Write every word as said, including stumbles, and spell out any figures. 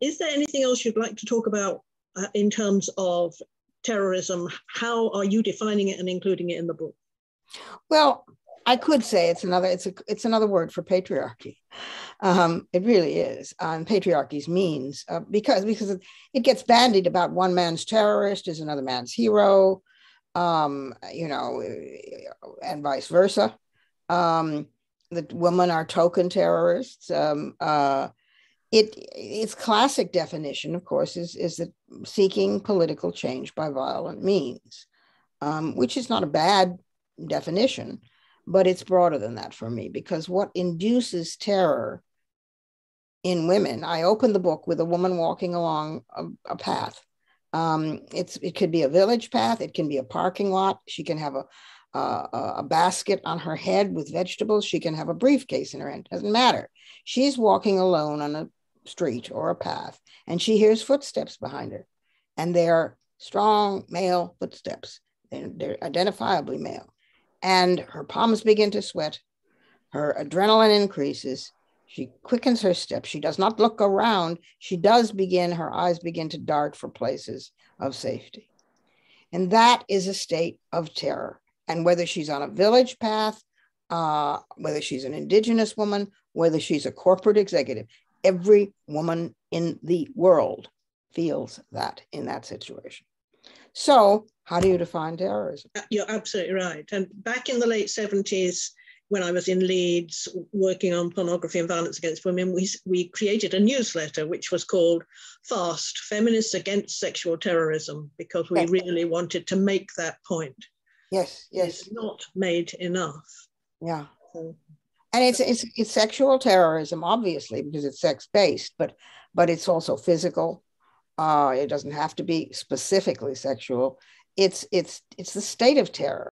Is there anything else you'd like to talk about uh, in terms of terrorism? How are you defining it and including it in the book? Well, I could say it's another it's a, it's another word for patriarchy. Um, it really is. And um, patriarchy's means uh, because because it gets bandied about one man's terrorist is another man's hero, um, you know, and vice versa. Um, the women are token terrorists. Um, uh, It, its classic definition, of course, is, is that seeking political change by violent means, um, which is not a bad definition, but it's broader than that for me, because what induces terror in women, I opened the book with a woman walking along a, a path. Um, it's, it could be a village path, it can be a parking lot, she can have a, a, a basket on her head with vegetables, she can have a briefcase in her hand, doesn't matter. She's walking alone on a street or a path, and she hears footsteps behind her, and they are strong male footsteps. They're, they're identifiably male, and her palms begin to sweat. Her adrenaline increases. She quickens her steps. She does not look around. She does begin, her eyes begin to dart for places of safety. And that is a state of terror. And whether she's on a village path, uh, whether she's an indigenous woman, whether she's a corporate executive, every woman in the world feels that in that situation. So how do you define terrorism? You're absolutely right. And back in the late seventies, when I was in Leeds working on pornography and violence against women, we, we created a newsletter which was called FAST, Feminists Against Sexual Terrorism, because we really wanted to make that point. Yes, yes. It's not made enough. Yeah. So. And it's, it's it's sexual terrorism, obviously, because it's sex-based, but but it's also physical. Uh, it doesn't have to be specifically sexual. It's it's it's the state of terror.